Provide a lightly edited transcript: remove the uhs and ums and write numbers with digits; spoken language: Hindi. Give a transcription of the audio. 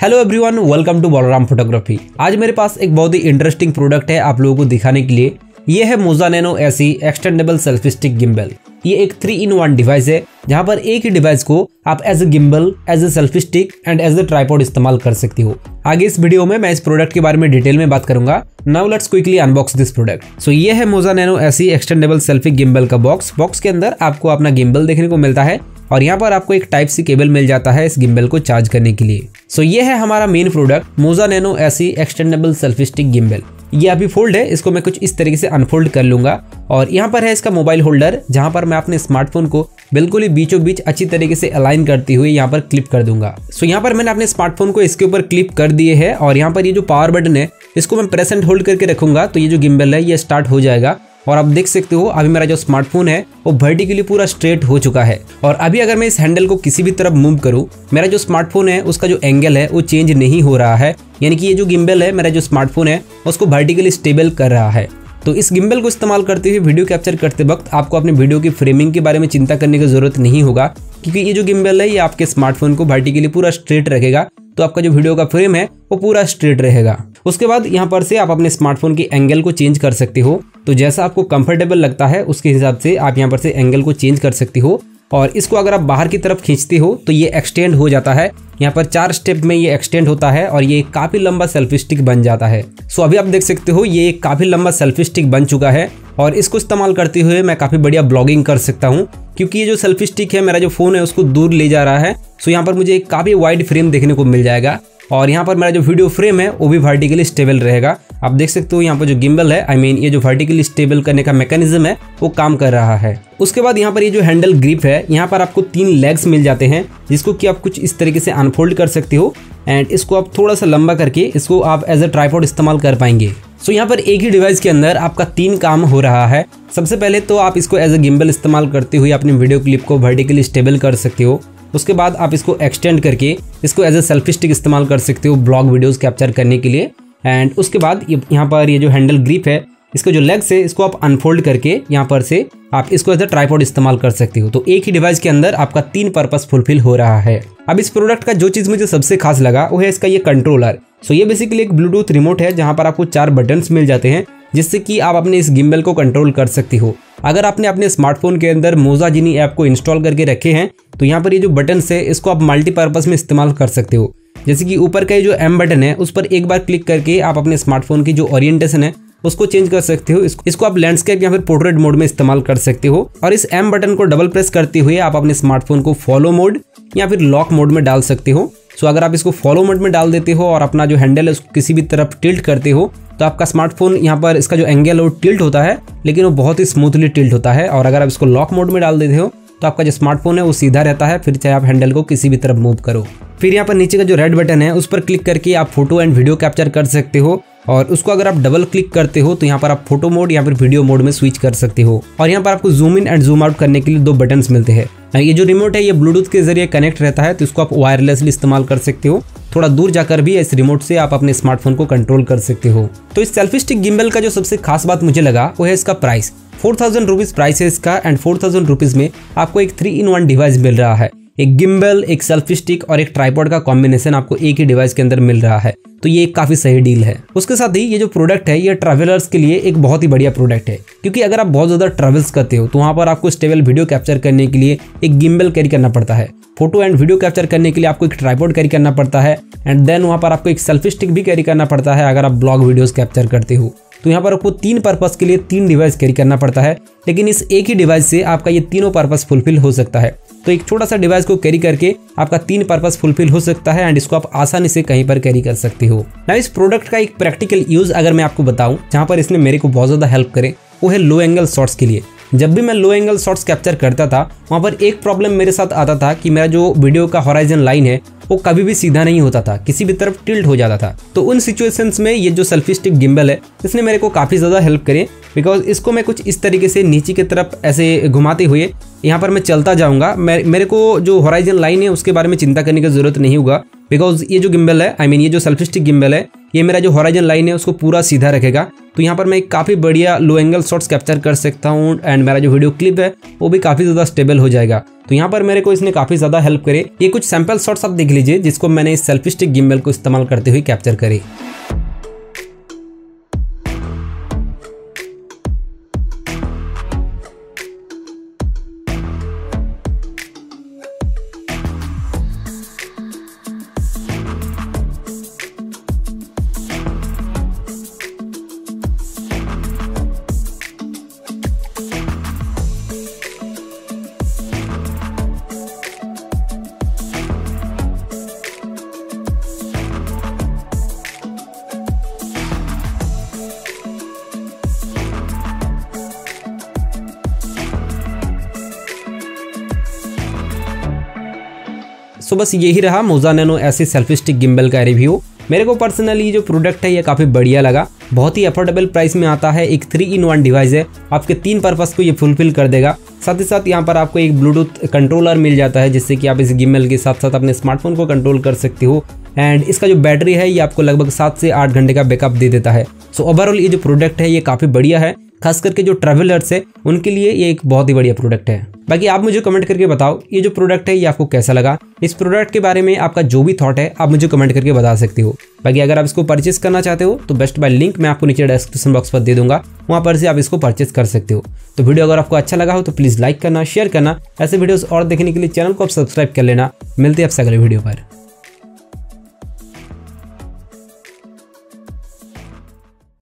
Hello everyone, welcome to Balram photography. आज मेरे पास एक बहुत ही इंटरेस्टिंग प्रोडक्ट है आप लोगों को दिखाने के लिए। ये है Moza Nano SE extendable selfie stick gimbal. ये एक 3-in-1 डिवाइस है जहाँ पर एक ही डिवाइस को आप as a gimbal, as a selfie stick and as a tripod इस्तेमाल कर सकती हो। आगे इस वीडियो में मैं इस प्रोडक्ट के बारे में डिटेल में बात करूंगा। Now let's quickly unbox this product. So ये है Moza Nano SE extendable selfie gimbal का बॉक्स। बॉक्स के अंदर आपको अपना गिम्बल देखने को मिलता है और यहाँ पर आपको एक टाइप सी केबल मिल जाता है इस गिम्बल को चार्ज करने के लिए। सो ये है हमारा main product Moza Nano SE extendable selfie stick gimbal. ये अभी फोल्ड है, इसको मैं कुछ इस तरीके से अनफोल्ड कर लूंगा और यहाँ पर है इसका मोबाइल होल्डर, जहाँ पर मैं अपने स्मार्टफोन को बिल्कुल ही बीचों बीच अच्छी तरीके से अलाइन करते हुए यहाँ पर क्लिप कर दूंगा। सो यहाँ पर मैंने अपने स्मार्टफोन को इसके ऊपर क्लिप कर दिए है और यहाँ पर ये जो पावर बटन है इसको मैं प्रेस एंड होल्ड करके रखूंगा तो ये जो गिम्बल है ये स्टार्ट हो जाएगा। और आप देख सकते हो अभी मेरा जो स्मार्टफोन है वो वर्टिकली पूरा स्ट्रेट हो चुका है। और अभी अगर मैं इस हैंडल को किसी भी तरफ मूव करूं, मेरा जो स्मार्टफोन है उसका जो एंगल है वो चेंज नहीं हो रहा है, यानी कि ये जो गिम्बल है, मेरा जो स्मार्टफोन है उसको वर्टिकली स्टेबल कर रहा है। तो इस गिम्बल को इस्तेमाल करते हुए वीडियो कैप्चर करते वक्त आपको अपने वीडियो की फ्रेमिंग के बारे में चिंता करने की जरूरत नहीं होगा, क्योंकि ये जो गिम्बल है ये आपके स्मार्टफोन को वर्टिकली पूरा स्ट्रेट रखेगा। तो आपका जो वीडियो का फ्रेम है वो पूरा स्ट्रेट रहेगा। उसके बाद यहाँ पर से आप अपने स्मार्टफोन के एंगल को चेंज कर सकते हो, तो जैसा आपको कंफर्टेबल लगता है उसके हिसाब से आप यहाँ पर से एंगल को चेंज कर सकते हो। और इसको अगर आप बाहर की तरफ खींचते हो तो ये एक्सटेंड हो जाता है। यहाँ पर 4 स्टेप में ये एक्सटेंड होता है और ये काफ़ी लंबा सेल्फी स्टिक बन जाता है। सो अभी आप देख सकते हो ये काफ़ी लंबा सेल्फी स्टिक बन चुका है और इसको इस्तेमाल करते हुए मैं काफ़ी बढ़िया ब्लॉगिंग कर सकता हूँ, क्योंकि ये जो सेल्फी स्टिक है मेरा जो फ़ोन है उसको दूर ले जा रहा है। सो यहाँ पर मुझे एक काफ़ी वाइड फ्रेम देखने को मिल जाएगा और यहाँ पर मेरा जो वीडियो फ्रेम है वो भी वर्टिकली स्टेबल रहेगा। आप देख सकते हो यहाँ पर जो गिम्बल है, आई मीन ये जो वर्टिकली स्टेबल करने का मैकेनिज्म है वो काम कर रहा है। उसके बाद यहाँ पर ये जो हैंडल ग्रिप है, यहाँ पर आपको 3 लेग्स मिल जाते हैं जिसको कि आप कुछ इस तरीके से अनफोल्ड कर सकते हो एंड इसको आप थोड़ा सा लंबा करके इसको आप एज अ ट्राइपॉड इस्तेमाल कर पाएंगे। सो यहाँ पर एक ही डिवाइस के अंदर आपका 3 काम हो रहा है। सबसे पहले तो आप इसको एज अ गिम्बल इस्तेमाल करते हुए अपने वीडियो क्लिप को वर्टिकली स्टेबल कर सकते हो। उसके बाद आप इसको एक्सटेंड करके इसको एज अ सेल्फी स्टिक इस्तेमाल कर सकते हो ब्लॉग वीडियोस कैप्चर करने के लिए। एंड उसके बाद यहाँ पर ये जो हैंडल ग्रिप है इसको जो लेग्स है इसको आप अनफोल्ड करके यहाँ पर से आप इसको एज अ ट्राइपॉड इस्तेमाल कर सकते हो। तो एक ही डिवाइस के अंदर आपका 3 पर्पस फुलफिल हो रहा है। अब इस प्रोडक्ट का जो चीज़ मुझे सबसे खास लगा वो है इसका ये कंट्रोलर। सो ये बेसिकली एक ब्लूटूथ रिमोट है जहाँ पर आपको 4 बटन्स मिल जाते हैं जिससे कि आप अपने इस गिम्बल को कंट्रोल कर सकती हो। अगर आपने अपने स्मार्टफोन के अंदर मोजा जीनी ऐप को इंस्टॉल करके रखे हैं तो यहाँ पर ये जो बटन्स है इसको आप मल्टीपर्पस में इस्तेमाल कर सकते हो। जैसे कि ऊपर का ये जो M बटन है उस पर एक बार क्लिक करके आप अपने स्मार्टफोन की जो ओरिएंटेशन है उसको चेंज कर सकते हो। इसको आप लैंडस्केप या फिर पोर्ट्रेट मोड में इस्तेमाल कर सकते हो और इस M बटन को डबल प्रेस करते हुए आप अपने स्मार्टफोन को फॉलो मोड या फिर लॉक मोड में डाल सकते हो। सो अगर आप इसको फॉलो मोड में डाल देते हो और अपना जो हैंडल है उसको किसी भी तरफ टिल्ट करते हो तो आपका स्मार्टफोन यहाँ पर इसका जो एंगल है वो टिल्ट होता है, लेकिन वो बहुत ही स्मूथली टिल्ट होता है। और अगर आप इसको लॉक मोड में डाल देते हो तो आपका जो स्मार्टफोन है वो सीधा रहता है, फिर चाहे आप हैंडल को किसी भी तरफ मूव करो। फिर यहाँ पर नीचे का जो रेड बटन है उस पर क्लिक करके आप फोटो एंड वीडियो कैप्चर कर सकते हो और उसको अगर आप डबल क्लिक करते हो तो यहाँ पर आप फोटो मोड या फिर वीडियो मोड में स्विच कर सकते हो। और यहाँ पर आपको zoom in and zoom out करने के लिए 2 बटन्स मिलते हैं। ये जो रिमोट है ये ब्लूटूथ के जरिए कनेक्ट रहता है तो इसको आप वायरलेसली इस्तेमाल कर सकते हो। थोड़ा दूर जाकर भी इस रिमोट से आप अपने स्मार्टफोन को कंट्रोल कर सकते हो। तो इस सेल्फी स्टिक गिम्बल का जो सबसे खास बात मुझे लगा वो है इसका प्राइस। 4000 रुपीज़ प्राइस है इसका एंड 4000 रुपीज़ में आपको एक 3-in-1 डिवाइस मिल रहा है। एक गिम्बल, एक सेल्फी स्टिक और एक ट्राइपॉड का कॉम्बिनेशन आपको एक ही डिवाइस के अंदर मिल रहा है, तो ये एक काफ़ी सही डील है। उसके साथ ही ये जो प्रोडक्ट है ये ट्रैवलर्स के लिए एक बहुत ही बढ़िया प्रोडक्ट है, क्योंकि अगर आप बहुत ज़्यादा ट्रैवल्स करते हो तो वहाँ पर आपको स्टेबल वीडियो कैप्चर करने के लिए एक गिम्बल कैरी करना पड़ता है, फोटो एंड वीडियो कैप्चर करने के लिए आपको एक ट्राइपॉड कैरी करना पड़ता है एंड देन वहाँ पर आपको एक सेल्फी स्टिक भी कैरी करना पड़ता है अगर आप ब्लॉग वीडियोज़ कैप्चर करते हो। तो यहाँ पर आपको 3 पर्पस के लिए 3 डिवाइस कैरी करना पड़ता है, लेकिन इस एक ही डिवाइस से आपका ये तीनों पर्पस फुलफिल हो सकता है। तो एक छोटा सा डिवाइस को कैरी करके आपका 3 पर्पस फुलफिल हो सकता है एंड इसको आप आसानी से कहीं पर कैरी कर सकते हो। ना इस प्रोडक्ट का एक प्रैक्टिकल यूज़ अगर मैं आपको बताऊं जहाँ पर इसने मेरे को बहुत ज़्यादा हेल्प करे वो है लो एंगल शॉट्स के लिए। जब भी मैं लो एंगल शॉट्स कैप्चर करता था वहाँ पर एक प्रॉब्लम मेरे साथ आता था कि मेरा जो वीडियो का हॉराइजन लाइन है वो कभी भी सीधा नहीं होता था, किसी भी तरफ टिल्ट हो जाता था। तो उन सिचुएशंस में ये जो सेल्फी स्टिक गिम्बल है इसने मेरे को काफ़ी ज़्यादा हेल्प करे, बिकॉज इसको मैं कुछ इस तरीके से नीचे की तरफ ऐसे घुमाते हुए यहाँ पर मैं चलता जाऊँगा। मेरे को जो हॉराइजन लाइन है उसके बारे में चिंता करने की जरूरत नहीं होगा, बिकॉज ये जो गिम्बल है, आई मीन ये जो सेल्फी स्टिक गिम्बल है ये मेरा जो हॉराइजन लाइन है उसको पूरा सीधा रखेगा। तो यहाँ पर मैं काफ़ी बढ़िया लो एंगल शॉट्स कैप्चर कर सकता हूँ एंड मेरा जो वीडियो क्लिप है वो भी काफ़ी ज़्यादा स्टेबल हो जाएगा। तो यहाँ पर मेरे को इसने काफ़ी ज़्यादा हेल्प करे। ये कुछ सैम्पल शॉट्स आप देख लीजिए जिसको मैंने इस सेल्फी स्टिक गिम्बल को इस्तेमाल करते हुए कैप्चर करे। सो बस यही रहा मोजा नैनो ऐसे सेल्फी स्टिक गिम्बल का रिव्यू। मेरे को पर्सनली ये जो प्रोडक्ट है ये काफ़ी बढ़िया लगा, बहुत ही अफोर्डेबल प्राइस में आता है। एक 3-in-1 डिवाइस है, आपके 3 पर्पस को ये फुलफिल कर देगा। साथ ही साथ यहाँ पर आपको एक ब्लूटूथ कंट्रोलर मिल जाता है जिससे कि आप इस गिम्बल के साथ साथ अपने स्मार्टफोन को कंट्रोल कर सकते हो। एंड इसका जो बैटरी है ये आपको लगभग 7 से 8 घंटे का बैकअप दे देता है। सो ओवरऑल ये जो प्रोडक्ट है ये काफ़ी बढ़िया है, खास करके जो ट्रैवलर्स है उनके लिए ये एक बहुत ही बढ़िया प्रोडक्ट है। बाकी आप मुझे कमेंट करके बताओ ये जो प्रोडक्ट है ये आपको कैसा लगा। इस प्रोडक्ट के बारे में आपका जो भी थॉट है आप मुझे कमेंट करके बता सकते हो। बाकी अगर आप इसको परचेस करना चाहते हो तो बेस्ट बाय लिंक मैं आपको नीचे डिस्क्रिप्शन बॉक्स पर दे दूंगा, वहाँ पर से आप इसको परचेस कर सकते हो। तो वीडियो अगर आपको अच्छा लगा हो तो प्लीज़ लाइक करना, शेयर करना। ऐसे वीडियोज़ और देखने के लिए चैनल को आप सब्सक्राइब कर लेना। मिलते हैं आपसे अगले वीडियो पर।